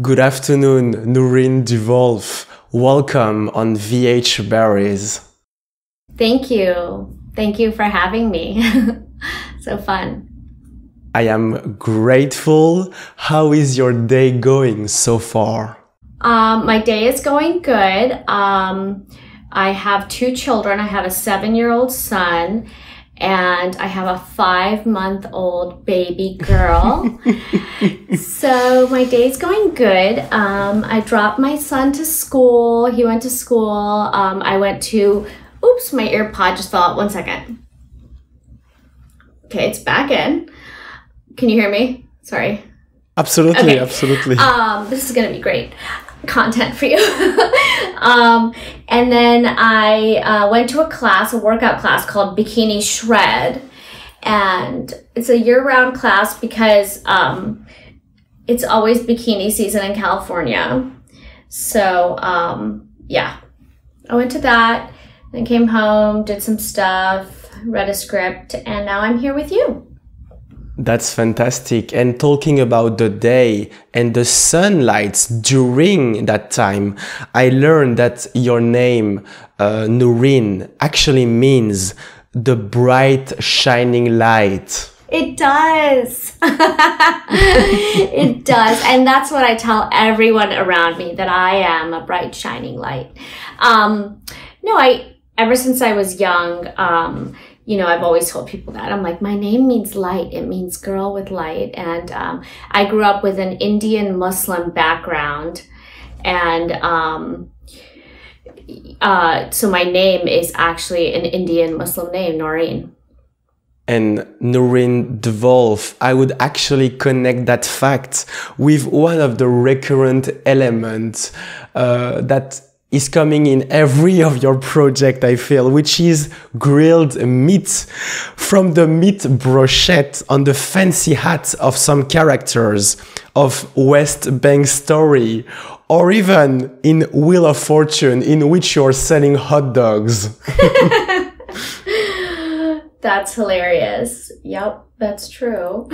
Good afternoon, Noureen DeWulf. Welcome on VH Berries. Thank you. Thank you for having me. So fun. I am grateful. How is your day going so far? My day is going good. I have two children. I have a 7-year-old son and I have a 5-month-old baby girl. So my day's going good. I dropped my son to school. He went to school. I went to, oops, my ear pod just fell out. One second. Okay, it's back in. Can you hear me? Sorry. Absolutely, okay. Absolutely. This is gonna be great content for you. And then I went to a class, a workout class called Bikini Shred. And it's a year-round class because it's always bikini season in California. So yeah, I went to that, then came home, did some stuff, read a script, and now I'm here with you. That's fantastic. And talking about the day and the sunlights during that time, I learned that your name, Noureen, actually means the bright shining light. It does. It does. And that's what I tell everyone around me, that I am a bright shining light. No, ever since I was young, you know, I've always told people that. I'm like, my name means light. It means girl with light. And I grew up with an Indian Muslim background. And so my name is actually an Indian Muslim name, Noureen. And Noureen DeWulf, I would actually connect that fact with one of the recurrent elements that is coming in every of your project, I feel, which is grilled meat, from the meat brochette on the fancy hat of some characters of West Bank Story, or even in Wheels of Fortune, in which you're selling hot dogs. That's hilarious. Yep, that's true.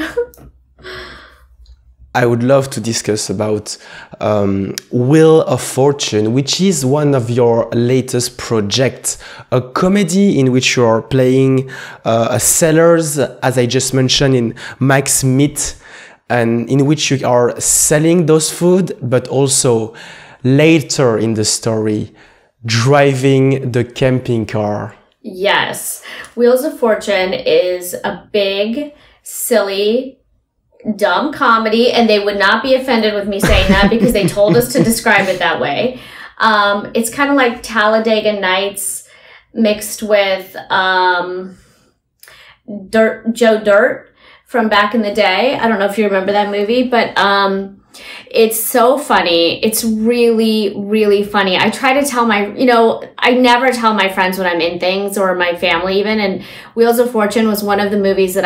I would love to discuss about Wheels of Fortune, which is one of your latest projects, a comedy in which you are playing a sellers, as I just mentioned, in Max Meat, and in which you are selling those food, but also later in the story, driving the camping car. Yes, Wheels of Fortune is a big, silly, dumb comedy, and they would not be offended with me saying that because they told us to describe it that way. It's kind of like Talladega Nights mixed with Joe Dirt from back in the day. I don't know if you remember that movie, but it's so funny. It's really, really funny. I try to tell my, you know, I never tell my friends when I'm in things or my family even, and Wheels of Fortune was one of the movies that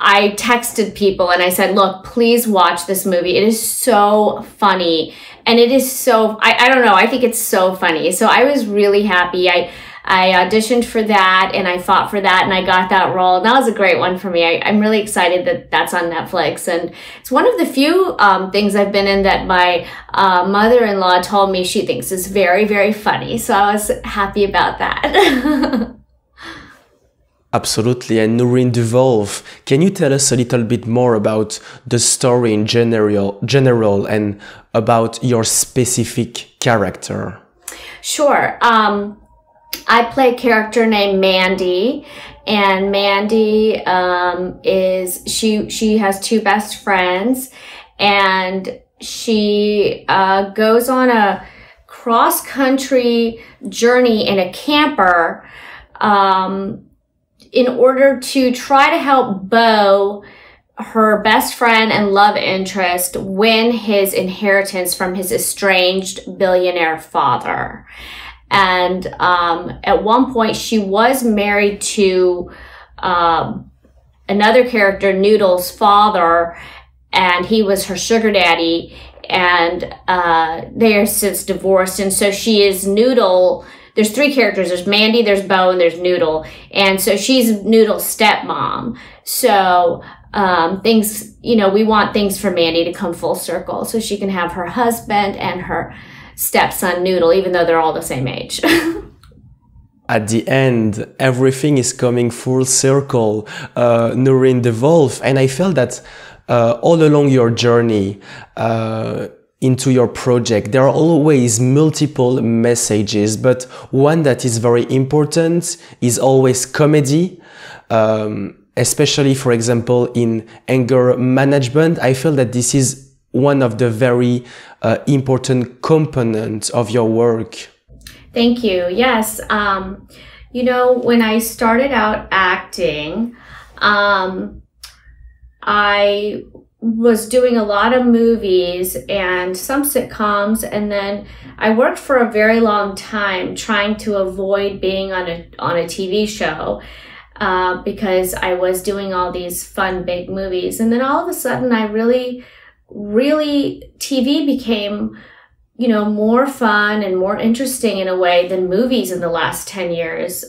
I texted people and I said, look, please watch this movie. It is so funny. And it is so, I don't know, I think it's so funny. So I was really happy. I auditioned for that and I fought for that and I got that role. And that was a great one for me. I'm really excited that that's on Netflix. And it's one of the few things I've been in that my mother-in-law told me she thinks is very, very funny. So I was happy about that. Absolutely. And Noureen DeWulf, can you tell us a little bit more about the story in general and about your specific character? Sure. I play a character named Mandy, and Mandy is, she has two best friends, and she goes on a cross-country journey in a camper in order to try to help Beau, her best friend and love interest, win his inheritance from his estranged billionaire father. And at one point she was married to another character, Noodle's father, and he was her sugar daddy, and they are since divorced. And so she is Noodle, there's three characters. There's Mandy, there's Bo, and there's Noodle. And so she's Noodle's stepmom. So things, you know, we want things for Mandy to come full circle so she can have her husband and her stepson Noodle, even though they're all the same age. At the end, everything is coming full circle, Noureen DeWulf. And I felt that all along your journey into your project, there are always multiple messages, but one that is very important is always comedy. Especially, for example, in Anger Management, I feel that this is one of the very important components of your work. Thank you. Yes. You know, when I started out acting, I was doing a lot of movies and some sitcoms, and then I worked for a very long time trying to avoid being on a TV show because I was doing all these fun big movies. And then all of a sudden I really TV became, you know, more fun and more interesting in a way than movies in the last 10 years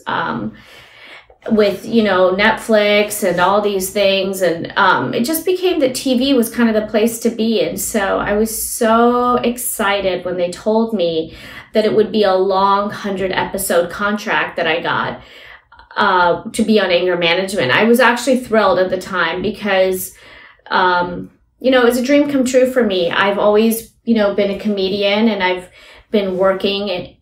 with, you know, Netflix and all these things. And it just became that TV was kind of the place to be. And so I was so excited when they told me that it would be a long 100-episode contract that I got to be on Anger Management. I was actually thrilled at the time because, you know, it was a dream come true for me. I've always, you know, been a comedian, and I've been working, and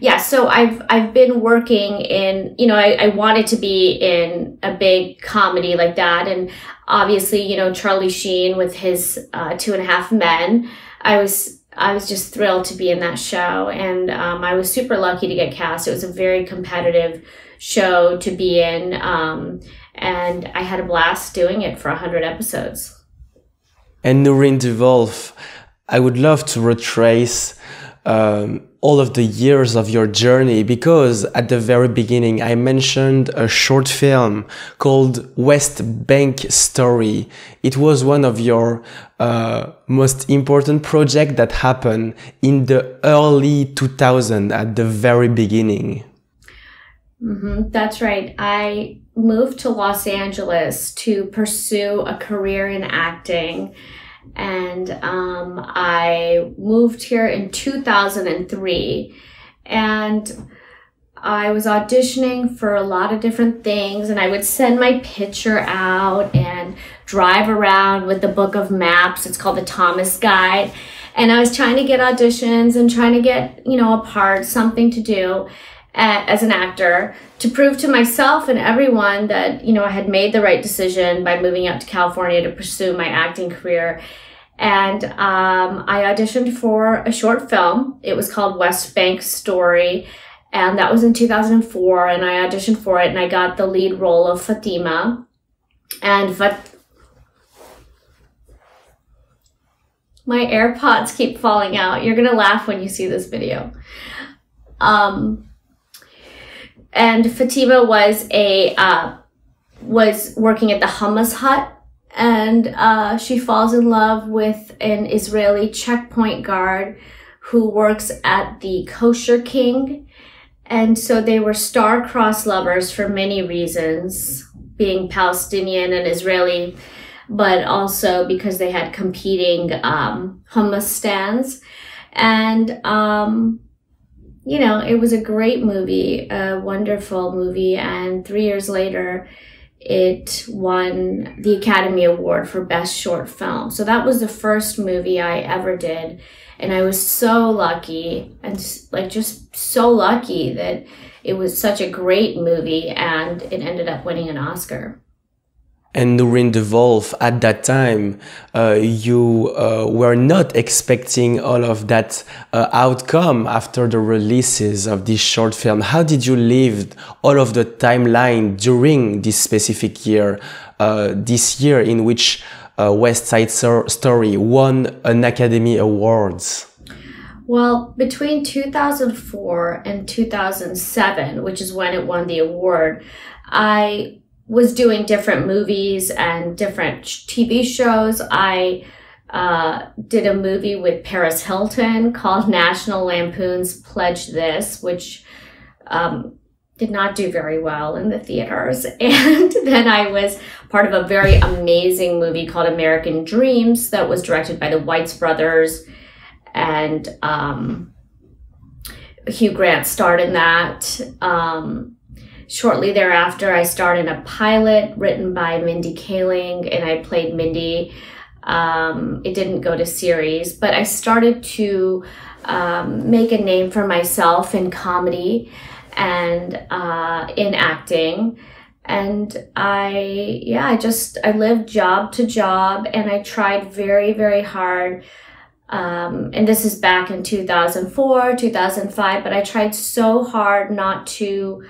yeah, so I've been working in, you know, I wanted to be in a big comedy like that. And obviously, you know, Charlie Sheen with his Two and a Half Men, I was just thrilled to be in that show. And I was super lucky to get cast. It was a very competitive show to be in, and I had a blast doing it for 100 episodes. And Noureen DeWulf, I would love to retrace all of the years of your journey, because at the very beginning I mentioned a short film called West Bank Story. It was one of your most important projects that happened in the early 2000s, at the very beginning. That's right. I moved to Los Angeles to pursue a career in acting. And I moved here in 2003, and I was auditioning for a lot of different things, and I would send my picture out and drive around with the book of maps. It's called the Thomas Guide. And I was trying to get auditions and trying to get, you know, a part, something to do as an actor, to prove to myself and everyone that, you know, I had made the right decision by moving out to California to pursue my acting career. And I auditioned for a short film. It was called West Bank Story, and that was in 2004. And I auditioned for it, and I got the lead role of Fatima. And my AirPods keep falling out. You're gonna laugh when you see this video. And Fatima was working at the Hummus Hut, and she falls in love with an Israeli checkpoint guard who works at the Kosher King. And so they were star-crossed lovers for many reasons, being Palestinian and Israeli, but also because they had competing hummus stands. And you know, it was a great movie, a wonderful movie, and 3 years later, it won the Academy Award for Best Short Film. So that was the first movie I ever did, and I was so lucky, and like just so lucky that it was such a great movie, and it ended up winning an Oscar. And Noureen DeWulf, at that time, you were not expecting all of that outcome after the releases of this short film. How did you live all of the timeline during this specific year, this year in which West Side Story won an Academy Awards? Well, between 2004 and 2007, which is when it won the award, I was doing different movies and different TV shows. I did a movie with Paris Hilton called National Lampoon's Pledge This, which did not do very well in the theaters. And then I was part of a very amazing movie called American Dreams that was directed by the Weitz brothers, and Hugh Grant starred in that. Shortly thereafter, I starred in a pilot written by Mindy Kaling, and I played Mindy. It didn't go to series, but I started to make a name for myself in comedy and in acting. And I lived job to job, and I tried very, very hard. And this is back in 2004, 2005, but I tried so hard not to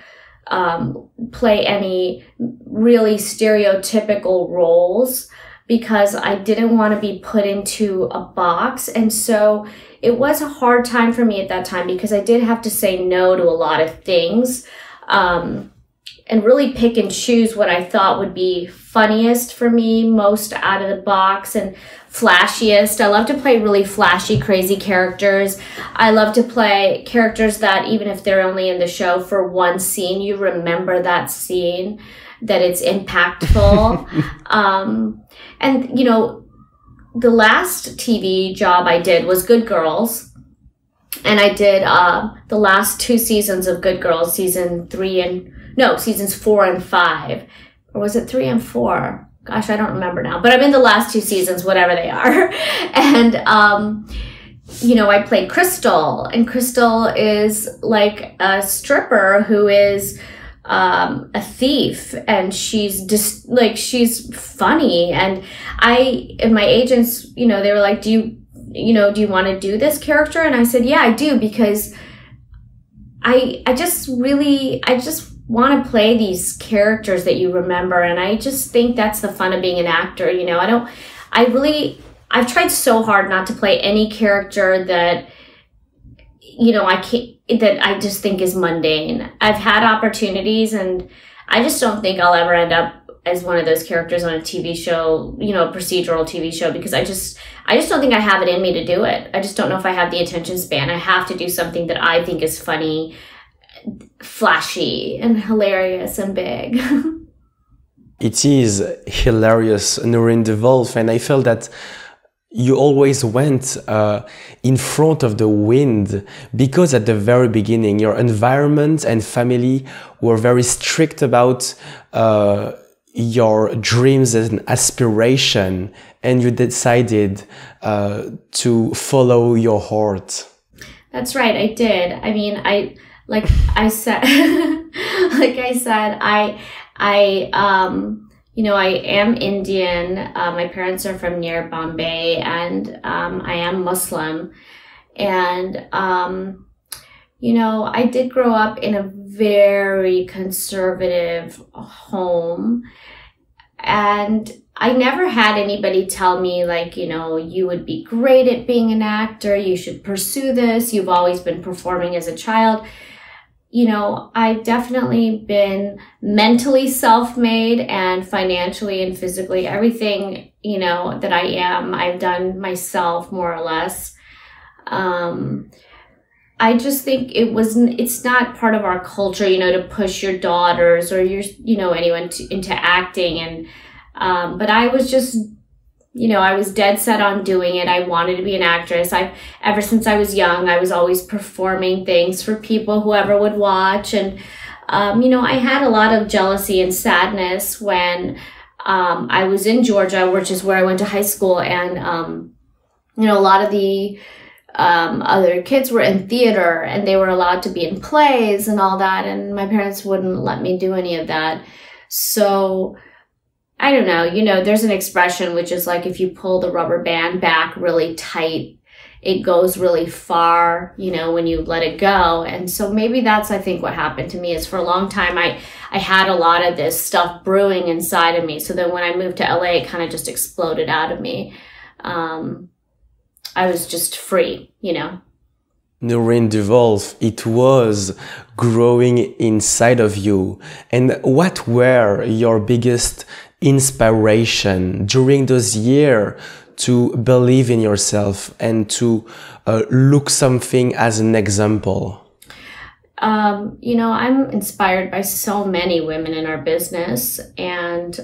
play any really stereotypical roles, because I didn't want to be put into a box. And so it was a hard time for me at that time, because I did have to say no to a lot of things, and really pick and choose what I thought would be funniest for me, most out of the box and flashiest. I love to play really flashy, crazy characters. I love to play characters that even if they're only in the show for one scene, you remember that scene, that it's impactful. And, you know, the last TV job I did was Good Girls. And I did the last two seasons of Good Girls, seasons 4 and 5. Or was it 3 and 4? Gosh, I don't remember now. But I'm in the last two seasons, whatever they are. And, you know, I played Crystal. And Crystal is like a stripper who is a thief, and she's just like, she's funny. And my agents, you know, they were like, do you want to do this character? And I said, yeah, I do, because I just want to play these characters that you remember. And I just think that's the fun of being an actor. You know, I've tried so hard not to play any character that, you know, I just think is mundane. I've had opportunities, and I just don't think I'll ever end up as one of those characters on a TV show, you know, a procedural TV show, because I just don't think I have it in me to do it. I just don't know if I have the attention span. I have to do something that I think is funny, flashy, and hilarious and big. It is hilarious, Noureen DeWulf, and I felt that you always went in front of the wind, because at the very beginning your environment and family were very strict about your dreams and aspiration, and you decided to follow your heart. That's right, I did. I mean, I you know, I am Indian. My parents are from near Bombay, and I am Muslim. And, you know, I did grow up in a very conservative home. And I never had anybody tell me, like, you know, you would be great at being an actor, you should pursue this, you've always been performing as a child. You know, I've definitely been mentally self-made, and financially and physically, everything, you know, that I am, I've done myself, more or less. I just think it's not part of our culture, you know, to push your daughters or your, you know, anyone into acting. And, but I was just, you know, I was dead set on doing it. I wanted to be an actress. Ever since I was young, I was always performing things for people, whoever would watch. And, you know, I had a lot of jealousy and sadness when I was in Georgia, which is where I went to high school. And, you know, a lot of the other kids were in theater, and they were allowed to be in plays and all that. And my parents wouldn't let me do any of that. So I don't know, you know, there's an expression which is like, if you pull the rubber band back really tight, it goes really far, you know, when you let it go. And so maybe that's, I think, what happened to me, is for a long time, I had a lot of this stuff brewing inside of me. So then when I moved to LA, it kind of just exploded out of me. I was just free, you know. Noureen DeWulf, it was growing inside of you. And what were your biggest inspiration during those years to believe in yourself and to look something as an example? You know, I'm inspired by so many women in our business, and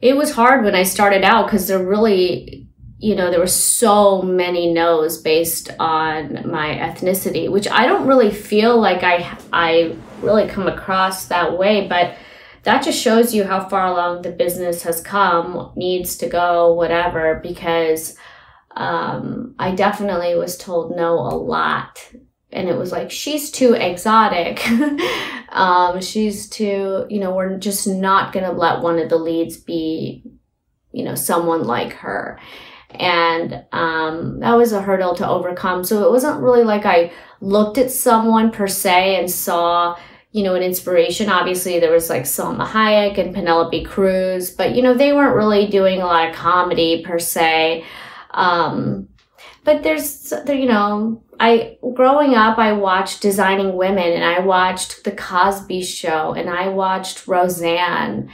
it was hard when I started out because there really, you know, there were so many no's based on my ethnicity, which I don't really feel like I really come across that way, but that just shows you how far along the business has come, needs to go, whatever, because I definitely was told no a lot. And it was like, she's too exotic. She's too, you know, we're just not going to let one of the leads be, you know, someone like her. And that was a hurdle to overcome. So it wasn't really like I looked at someone per se and saw, you know, an inspiration. Obviously there was like Selma Hayek and Penelope Cruz, but you know, they weren't really doing a lot of comedy per se. But there's, you know, growing up, I watched Designing Women, and I watched The Cosby Show, and I watched Roseanne,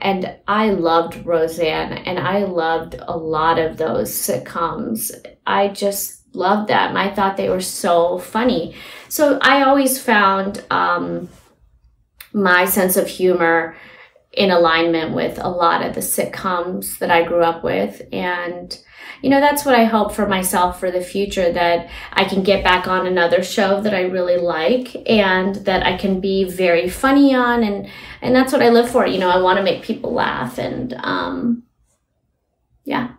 and I loved Roseanne, and I loved a lot of those sitcoms. I just loved them. I thought they were so funny. So I always found my sense of humor in alignment with a lot of the sitcoms that I grew up with. And you know, that's what I hope for myself for the future, that I can get back on another show that I really like and that I can be very funny on. And that's what I live for. You know, I want to make people laugh. And yeah.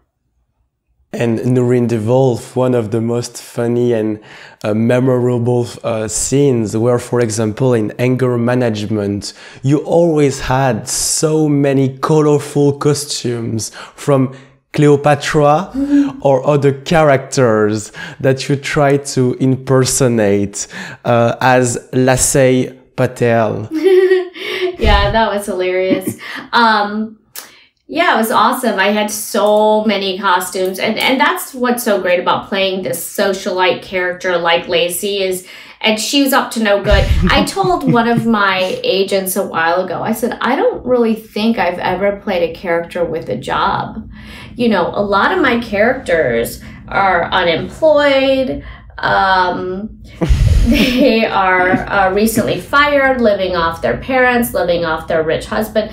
And Noureen DeWulf, one of the most funny and memorable scenes were, for example, in Anger Management. You always had so many colorful costumes, from Cleopatra or other characters that you try to impersonate, as Lacey Patel. Yeah, that was hilarious. Yeah, it was awesome. I had so many costumes, and that's what's so great about playing this socialite character like Lacey is, and she was up to no good. I told one of my agents a while ago, I said, I don't really think I've ever played a character with a job. You know, a lot of my characters are unemployed. They are recently fired, living off their parents, living off their rich husband.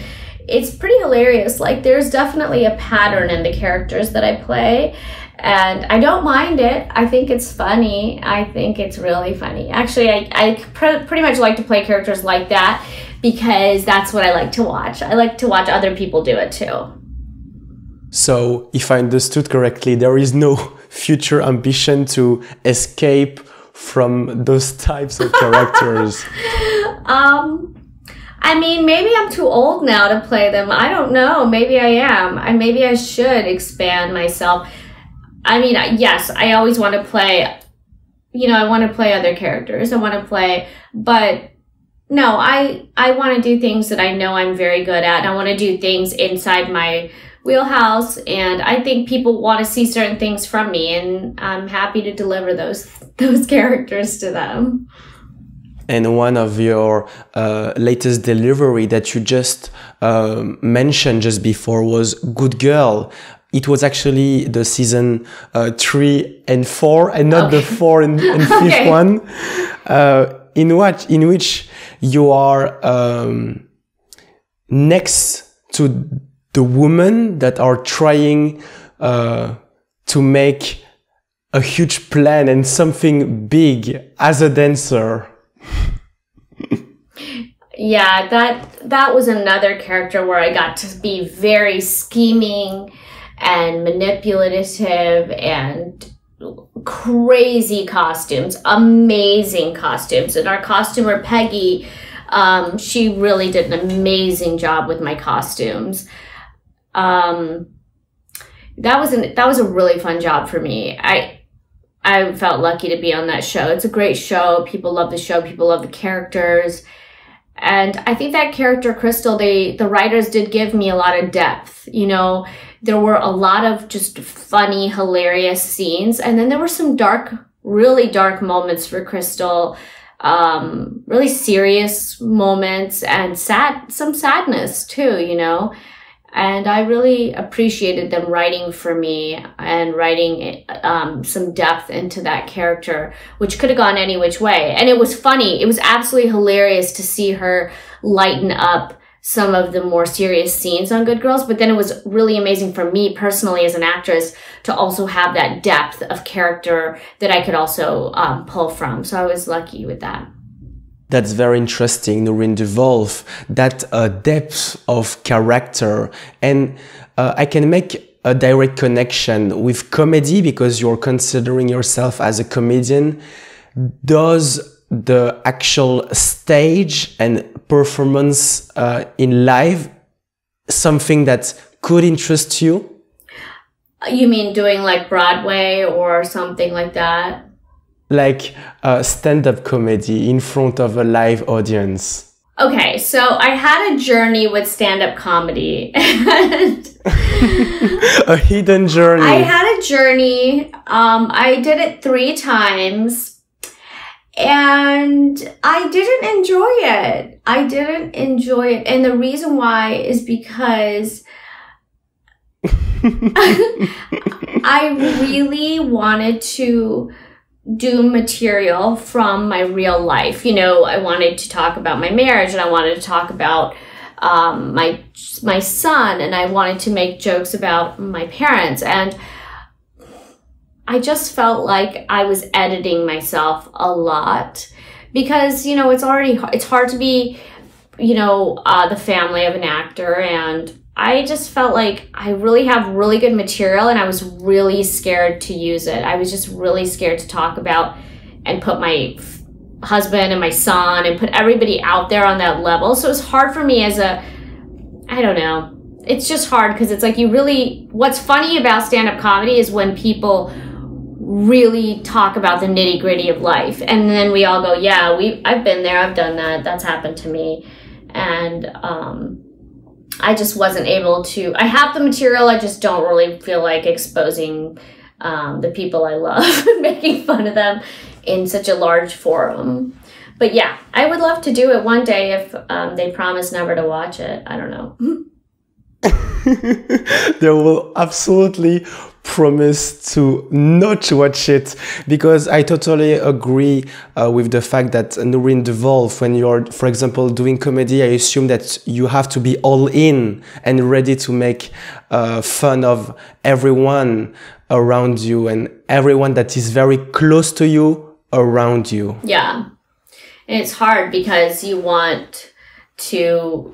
It's pretty hilarious. Like, there's definitely a pattern in the characters that I play, and I don't mind it. I think it's funny. I think it's really funny. Actually, I pretty much like to play characters like that because that's what I like to watch. I like to watch other people do it too. So, if I understood correctly, there is no future ambition to escape from those types of characters. I mean, maybe I'm too old now to play them. I don't know. Maybe I am. Maybe I should expand myself. I mean, yes, I always want to play, you know, I want to play other characters. I want to play, but no, I want to do things that I know I'm very good at. And I want to do things inside my wheelhouse. And I think people want to see certain things from me, and I'm happy to deliver those characters to them. And one of your latest delivery that you just mentioned just before was Good Girl. It was actually the season 3 and 4, and not the 4 and 5th okay. one, in which you are next to the women that are trying to make a huge plan and something big as a dancer. Yeah, that was another character where I got to be very scheming and manipulative and crazy costumes, amazing costumes. And our costumer, Peggy, she really did an amazing job with my costumes. That was a really fun job for me. I felt lucky to be on that show. It's a great show. People love the show. People love the characters. And I think that character, Crystal, the writers did give me a lot of depth. You know, there were a lot of just funny, hilarious scenes. And then there were some dark, really dark moments for Crystal. Really serious moments and some sadness too, you know. And I really appreciated them writing for me and writing some depth into that character, which could have gone any which way. And it was funny. It was absolutely hilarious to see her lighten up some of the more serious scenes on Good Girls. But then it was really amazing for me personally as an actress to also have that depth of character that I could also pull from. So I was lucky with that. That's very interesting, Noureen DeWulf, that depth of character. And I can make a direct connection with comedy because you're considering yourself as a comedian. Does the actual stage and performance in live something that could interest you? You mean doing like Broadway or something like that? Like stand-up comedy in front of a live audience. Okay, so I had a journey with stand-up comedy. A hidden journey. I had a journey. I did it 3 times and I didn't enjoy it. I didn't enjoy it. And the reason why is because I really wanted to do material from my real life. You know, I wanted to talk about my marriage and I wanted to talk about my son, and I wanted to make jokes about my parents, and I just felt like I was editing myself a lot because, you know, it's hard to be, you know, the family of an actor, and I just felt like I really have really good material and I was really scared to use it. I was just really scared to talk about and put my husband and my son and put everybody out there on that level. So it was hard for me as a, I don't know. It's just hard because it's like you really, what's funny about stand-up comedy is when people really talk about the nitty-gritty of life. And then we all go, yeah, I've been there, I've done that, that's happened to me. And, I just wasn't able to, I have the material, I just don't really feel like exposing the people I love and making fun of them in such a large forum. But yeah, I would love to do it one day if they promise never to watch it. I don't know. They will absolutely promise to not watch it, because I totally agree with the fact that Noureen DeWulf, when you're, for example, doing comedy, I assume that you have to be all in and ready to make fun of everyone around you and everyone that is very close to you around you. Yeah. And it's hard because you want to,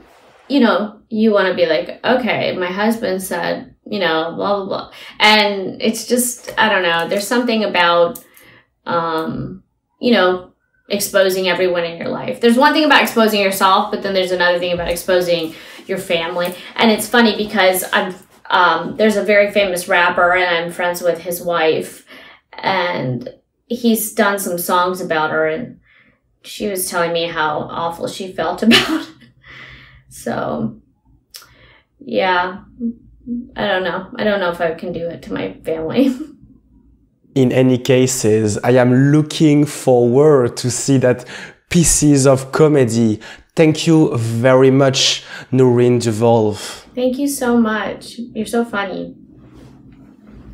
you know, you want to be like, okay, my husband said, you know, blah, blah, blah. And it's just, I don't know, there's something about, you know, exposing everyone in your life. There's one thing about exposing yourself, but then there's another thing about exposing your family. And it's funny because I'm, there's a very famous rapper and I'm friends with his wife, and he's done some songs about her, and she was telling me how awful she felt about it. So, yeah. I don't know. I don't know if I can do it to my family. In any cases, I am looking forward to see that pieces of comedy. Thank you very much, Noureen DeWulf. Thank you so much. You're so funny.